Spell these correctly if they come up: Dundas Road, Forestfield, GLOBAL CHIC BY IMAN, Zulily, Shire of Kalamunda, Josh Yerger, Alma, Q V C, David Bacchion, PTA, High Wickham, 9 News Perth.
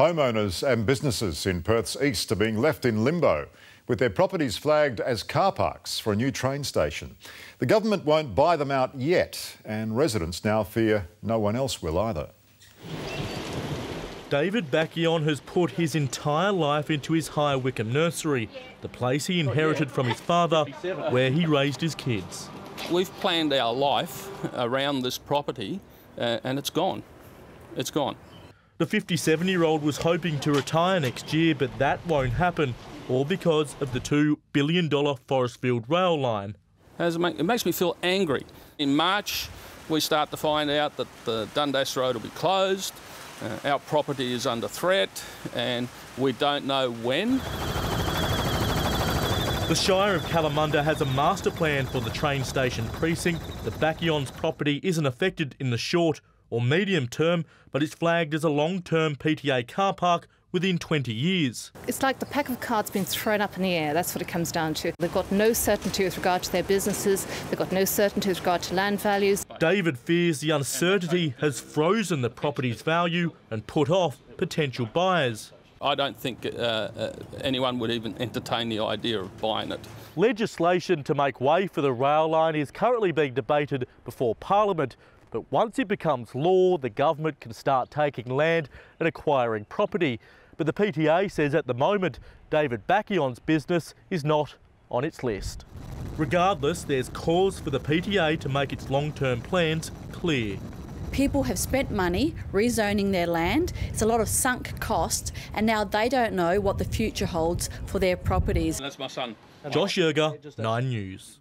Homeowners and businesses in Perth's east are being left in limbo, with their properties flagged as car parks for a new train station. The government won't buy them out yet, and residents now fear no one else will either. David Bacchion has put his entire life into his High Wickham nursery, the place he inherited from his father, where he raised his kids. We've planned our life around this property, and it's gone. It's gone. The 57-year-old was hoping to retire next year, but that won't happen, all because of the $2 billion Forestfield rail line. It makes me feel angry. In March, we start to find out that the Dundas Road will be closed. Our property is under threat and we don't know when. The Shire of Kalamunda has a master plan for the train station precinct. The Bacchion's property isn't affected in the short or medium term, but it's flagged as a long-term PTA car park within 20 years. It's like the pack of cards being thrown up in the air. That's what it comes down to. They've got no certainty with regard to their businesses. They've got no certainty with regard to land values. David fears the uncertainty has frozen the property's value and put off potential buyers. I don't think anyone would even entertain the idea of buying it. Legislation to make way for the rail line is currently being debated before Parliament. But once it becomes law, the government can start taking land and acquiring property. But the PTA says at the moment, David Bacchion's business is not on its list. Regardless, there's cause for the PTA to make its long-term plans clear. People have spent money rezoning their land. It's a lot of sunk costs, and now they don't know what the future holds for their properties. And that's my son. Josh Yerger, 9 News.